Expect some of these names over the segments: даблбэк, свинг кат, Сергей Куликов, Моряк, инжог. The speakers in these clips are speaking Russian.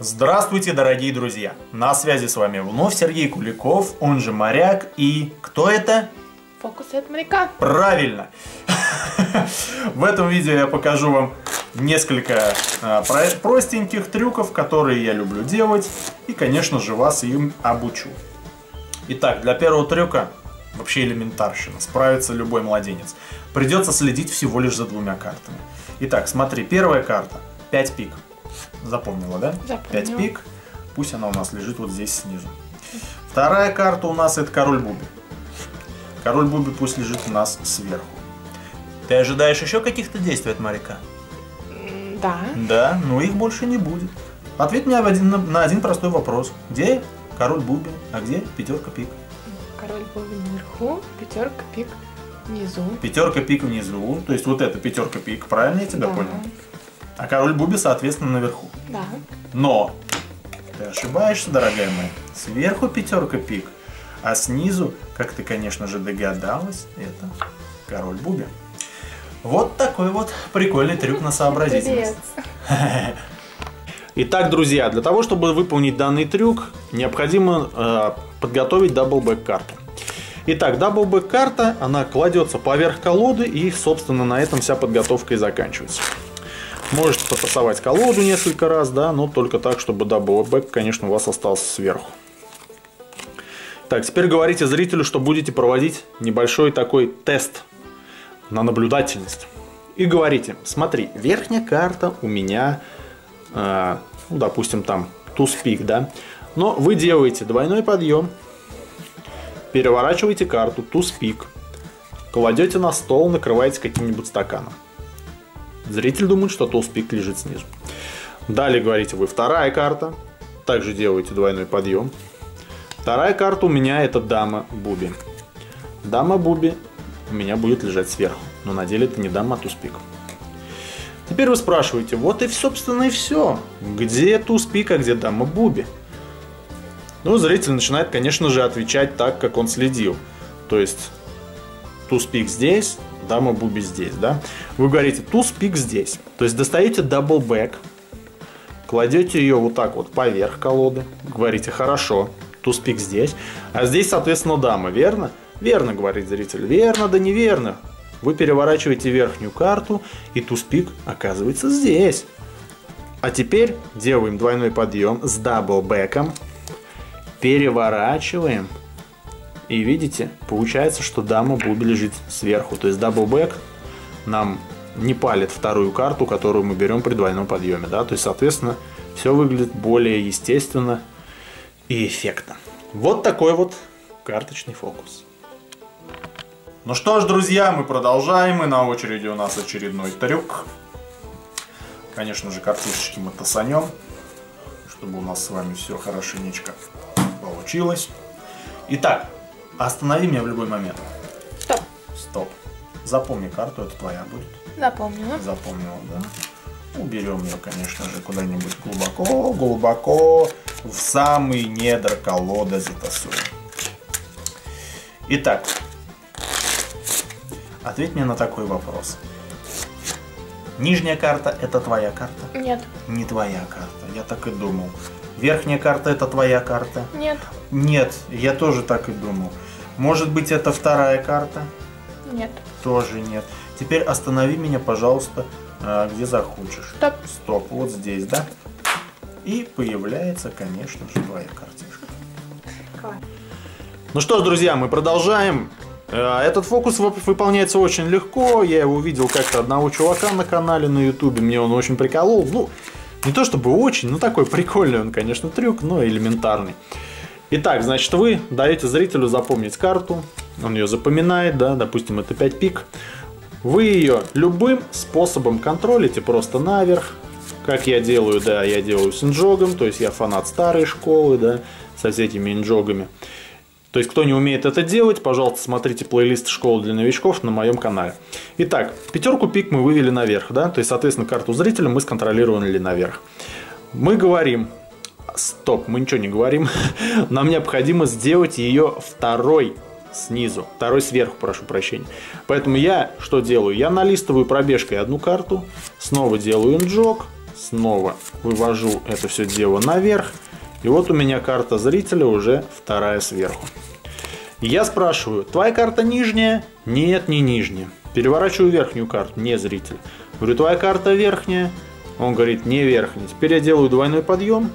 Здравствуйте, дорогие друзья! На связи с вами вновь Сергей Куликов, он же Моряк, и кто это? Фокусы от Моряка. Правильно! В этом видео я покажу вам несколько простеньких трюков, которые я люблю делать, и, конечно же, вас им обучу. Итак, для первого трюка вообще элементарщина, справится любой младенец. Придется следить всего лишь за двумя картами. Итак, смотри, первая карта, 5 пик. Запомнила, да? Запомнила. 5 пик, пусть она у нас лежит вот здесь снизу. Вторая карта у нас это король буби. Король буби пусть лежит у нас сверху. Ты ожидаешь еще каких-то действий от Моряка? Да. Да, но их больше не будет. Ответь мне на один простой вопрос. Где король буби, а где пятерка пик? Король буби наверху, пятерка пик внизу. Пятерка пик внизу, то есть вот это пятерка пик, правильно я тебя понял? А король буби, соответственно, наверху. Да. Но ты ошибаешься, дорогая моя. Сверху пятерка пик, а снизу, как ты, конечно же, догадалась, это король буби. Вот такой вот прикольный трюк на сообразительность. Итак, друзья, для того, чтобы выполнить данный трюк, необходимо подготовить даблбэк карту. Итак, даблбэк карта, она кладется поверх колоды и, собственно, на этом вся подготовка и заканчивается. Можете потасовать колоду несколько раз, да, но только так, чтобы даблбэк, конечно, у вас остался сверху. Так, теперь говорите зрителю, что будете проводить небольшой такой тест на наблюдательность. И говорите, смотри, верхняя карта у меня, ну, допустим, там туз-пик, да. Но вы делаете двойной подъем, переворачиваете карту, туз-пик, кладете на стол, накрываете каким-нибудь стаканом. Зритель думает, что туз-пик лежит снизу. Далее говорите вы, вторая карта, также делаете двойной подъем. Вторая карта у меня это дама буби. Дама буби у меня будет лежать сверху, но на деле это не дама, а туз-пик. Теперь вы спрашиваете, вот и, собственно, и все. Где туз-пик, а где дама буби? Ну, зритель начинает, конечно же, отвечать так, как он следил. То есть, туз-пик здесь, дама буби здесь, да? Вы говорите, туз-пик здесь. То есть, достаете даблбэк, кладете ее вот так вот поверх колоды, говорите, хорошо, туз-пик здесь, а здесь, соответственно, дама, верно? Верно, говорит зритель. Верно, да неверно. Вы переворачиваете верхнюю карту, и туз-пик оказывается здесь. А теперь делаем двойной подъем с даблбэком, переворачиваем, и видите, получается, что дама буби лежит сверху. То есть даблбэк нам не палит вторую карту, которую мы берем при двойном подъеме, да? То есть, соответственно, все выглядит более естественно и эффектно. Вот такой вот карточный фокус. Ну что ж, друзья, мы продолжаем, и на очереди у нас очередной трюк. Конечно же, картишечки мы тасанем, чтобы у нас с вами все хорошенечко получилось. Итак, останови меня в любой момент. Стоп. Стоп. Запомни карту, это твоя будет. Запомнила. Запомнила, да. Уберем ее, конечно же, куда-нибудь глубоко, глубоко, в самые недра колоды затасуем. Итак. Ответь мне на такой вопрос. Нижняя карта – это твоя карта? Нет. Не твоя карта, я так и думал. Верхняя карта – это твоя карта? Нет. Нет, я тоже так и думал. Может быть, это вторая карта? Нет. Тоже нет. Теперь останови меня, пожалуйста, где захочешь. Стоп. Стоп, вот здесь, да? И появляется, конечно же, твоя картишка. Класс. Ну что ж, друзья, мы продолжаем. Этот фокус выполняется очень легко. Я его видел как-то одного чувака на канале на ютубе. Мне он очень приколол. Ну, не то чтобы очень, но такой прикольный он, конечно, трюк, но элементарный. Итак, значит, вы даете зрителю запомнить карту. Он ее запоминает, да, допустим, это 5 пик. Вы ее любым способом контролите, просто наверх. Как я делаю, да, я делаю с инжогом. То есть я фанат старой школы, да, со всякими инжогами. То есть, кто не умеет это делать, пожалуйста, смотрите плейлист «Школа для новичков» на моем канале. Итак, пятерку пик мы вывели наверх, да? То есть, соответственно, карту зрителя мы сконтролировали наверх. Мы говорим... Стоп, мы ничего не говорим. Нам необходимо сделать ее второй снизу. Второй сверху, прошу прощения. Поэтому я что делаю? Я налистываю пробежкой одну карту, снова делаю инжог, снова вывожу это все дело наверх. И вот у меня карта зрителя уже вторая сверху. Я спрашиваю, твоя карта нижняя? Нет, не нижняя. Переворачиваю верхнюю карту, не зритель. Говорю, твоя карта верхняя? Он говорит, не верхняя. Теперь я делаю двойной подъем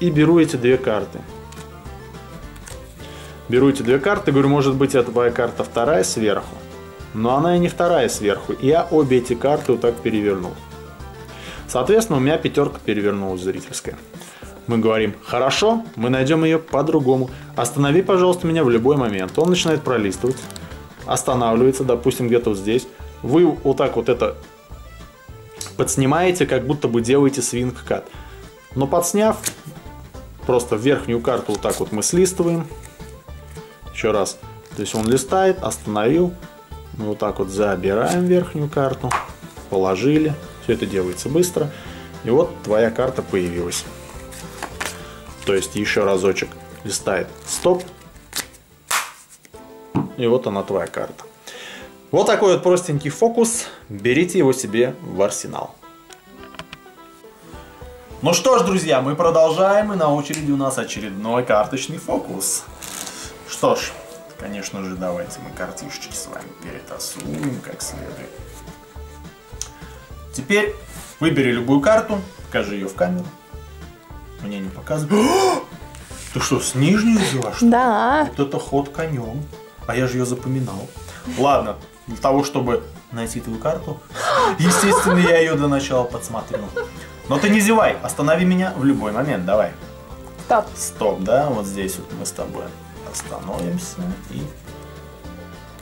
и беру эти две карты. Беру эти две карты, говорю, может быть, это твоя карта вторая сверху. Но она и не вторая сверху. Я обе эти карты вот так перевернул. Соответственно, у меня пятерка перевернулась зрительская. Мы говорим, хорошо, мы найдем ее по-другому. Останови, пожалуйста, меня в любой момент. Он начинает пролистывать, останавливается, допустим, где-то вот здесь. Вы вот так вот это подснимаете, как будто бы делаете свинг кат. Но подсняв, просто верхнюю карту вот так вот мы слистываем. Еще раз. То есть он листает, остановил. Мы вот так вот забираем верхнюю карту, положили. Все это делается быстро. И вот твоя карта появилась. То есть еще разочек листает. Стоп. И вот она, твоя карта. Вот такой вот простенький фокус. Берите его себе в арсенал. Ну что ж, друзья, мы продолжаем. И на очереди у нас очередной карточный фокус. Что ж, конечно же, давайте мы картишечки с вами перетасуем как следует. Теперь выбери любую карту. Покажи ее в камеру. Мне не показывают. Ты что, с нижней взяла? Что? Да. Вот это ход конем. А я же ее запоминал. Ладно, для того, чтобы найти твою карту, естественно, я ее до начала подсмотрю. Но ты не зевай, останови меня в любой момент, давай. Стоп. Стоп, да, вот здесь вот мы с тобой остановимся и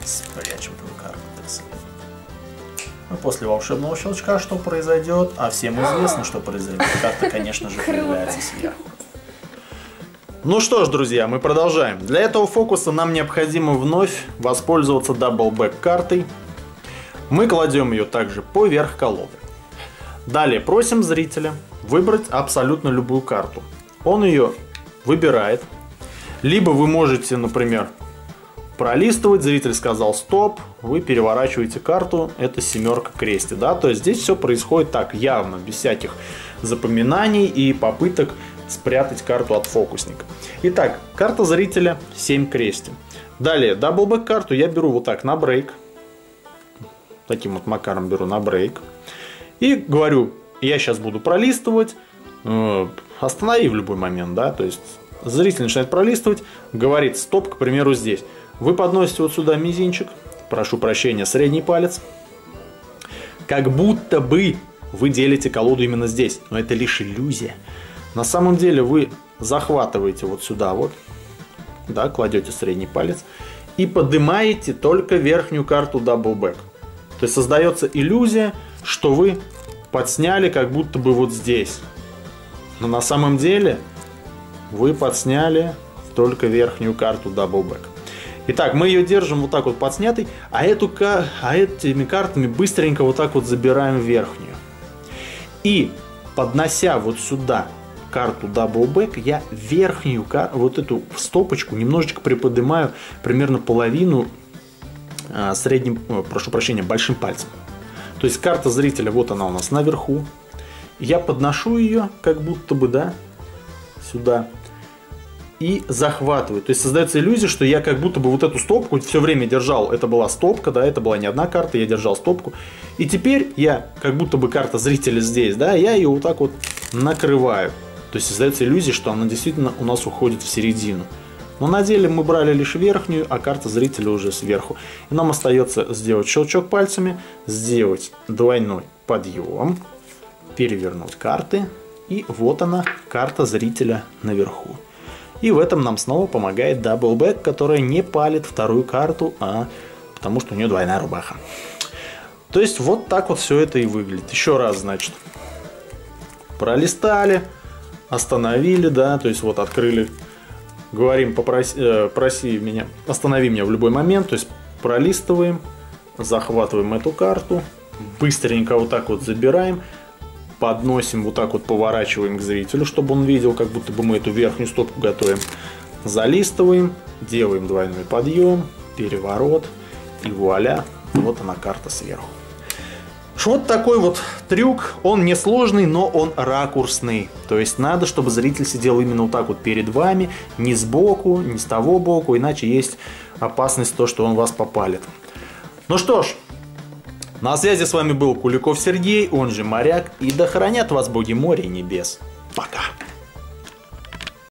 спрячем твою карту. После волшебного щелчка что произойдет? А всем известно, что произойдет. Карта, конечно же, появляется сверху. Ну что ж, друзья, мы продолжаем. Для этого фокуса нам необходимо вновь воспользоваться даблбэк картой. Мы кладем ее также поверх колоды. Далее просим зрителя выбрать абсолютно любую карту. Он ее выбирает. Либо вы можете, например, пролистывать, зритель сказал стоп, вы переворачиваете карту, это семерка крести, да, то есть здесь все происходит так явно, без всяких запоминаний и попыток спрятать карту от фокусника. Итак, карта зрителя 7 крести. Далее, даблбэк карту я беру вот так на брейк, таким вот макаром беру на брейк, и говорю, я сейчас буду пролистывать, останови в любой момент, да, то есть зритель начинает пролистывать, говорит стоп, к примеру, здесь. Вы подносите вот сюда мизинчик, прошу прощения, средний палец, как будто бы вы делите колоду именно здесь, но это лишь иллюзия. На самом деле вы захватываете вот сюда вот, да, кладете средний палец и поднимаете только верхнюю карту даблбэк. То есть создается иллюзия, что вы подсняли как будто бы вот здесь, но на самом деле вы подсняли только верхнюю карту даблбэк. Итак, мы ее держим вот так вот подснятой, а этими картами быстренько вот так вот забираем верхнюю. И, поднося вот сюда карту даблбэк, я верхнюю, вот эту стопочку немножечко приподнимаю, примерно половину средним, прошу прощения, большим пальцем. То есть карта зрителя, вот она у нас наверху. Я подношу ее, как будто бы, да, сюда. И захватываю. То есть создается иллюзия, что я как будто бы вот эту стопку все время держал. Это была стопка, да, это была не одна карта, я держал стопку. И теперь я, как будто бы карта зрителя здесь, да, я ее вот так вот накрываю. То есть создается иллюзия, что она действительно у нас уходит в середину. Но на деле мы брали лишь верхнюю, а карта зрителя уже сверху. И нам остается сделать щелчок пальцами, сделать двойной подъем, перевернуть карты. И вот она, карта зрителя наверху. И в этом нам снова помогает даблбэк, которая не палит вторую карту, а потому что у нее двойная рубаха. То есть вот так вот все это и выглядит. Еще раз, значит, пролистали, остановили, да, то есть вот открыли, говорим, проси меня, останови меня в любой момент, то есть пролистываем, захватываем эту карту, быстренько вот так вот забираем. Подносим, вот так вот поворачиваем к зрителю, чтобы он видел, как будто бы мы эту верхнюю стопку готовим. Залистываем, делаем двойной подъем, переворот и вуаля, вот она карта сверху. Вот такой вот трюк, он несложный, но он ракурсный. То есть надо, чтобы зритель сидел именно вот так вот перед вами, не сбоку, не с того боку, иначе есть опасность то, что он вас попалит. Ну что ж, на связи с вами был Куликов Сергей, он же Моряк, и да хранят вас боги моря и небес. Пока!